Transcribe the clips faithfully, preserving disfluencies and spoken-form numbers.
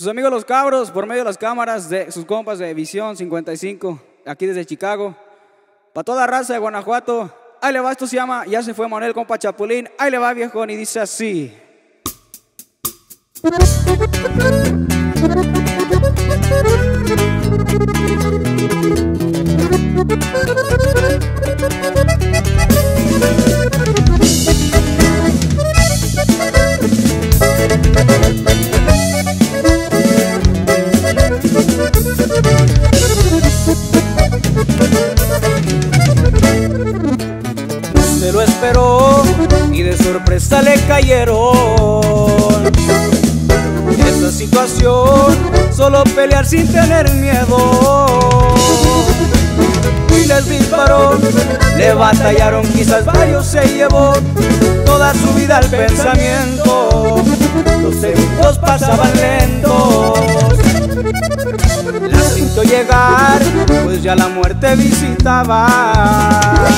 Sus amigos los cabros, por medio de las cámaras de sus compas de Visión cincuenta y cinco, aquí desde Chicago. Para toda la raza de Guanajuato, ahí le va, esto se llama "Ya se fue Manuel, compa Chapulín". Ahí le va, viejo, y dice así. Se lo esperó y de sorpresa le cayeron. Esa situación, solo pelear sin tener miedo. Y les disparó, le batallaron, quizás varios se llevó toda su vida al pensamiento. Los segundos pasaban lentos, la sintió llegar, pues ya la muerte visitaba.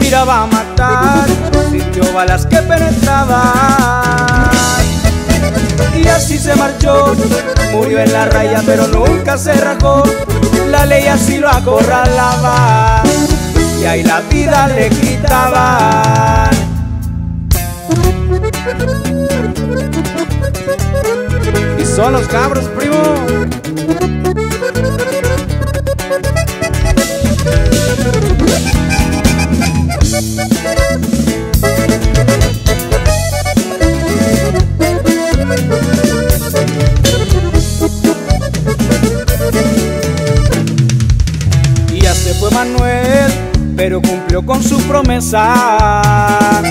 Miraba a matar, sintió balas que penetraban. Y así se marchó, murió en la raya pero nunca se rajó. La ley así lo acorralaba y ahí la vida le quitaban. Y son los cabros, primo. Ya se fue Manuel, pero cumplió con su promesa.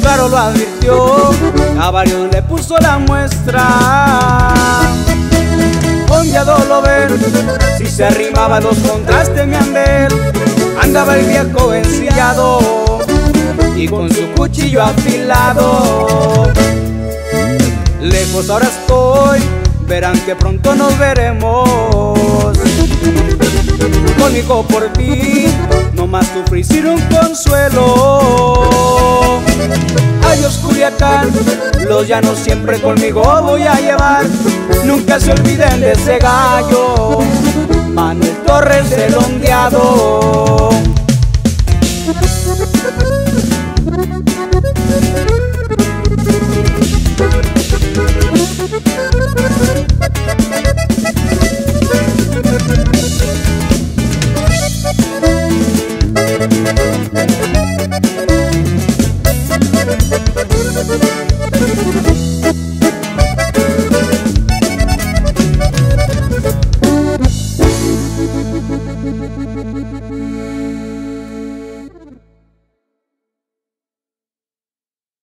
Claro, lo advirtió, a varios le puso la muestra. Ondeado lo ven, si se arrimaba los contrastes mi andel. Andaba el viejo encillado y con su cuchillo afilado. Lejos ahora estoy, verán que pronto nos veremos. Conmigo por ti, no más tu frisir un consuelo. Adiós Culiacán, los llanos siempre conmigo voy a llevar. Nunca se olviden de ese gallo, Manuel Torres el Ondeado.